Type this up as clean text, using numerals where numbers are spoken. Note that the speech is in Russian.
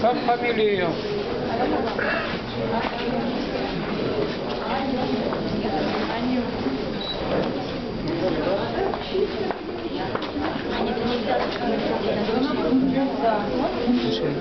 Как фамилия? Слушай,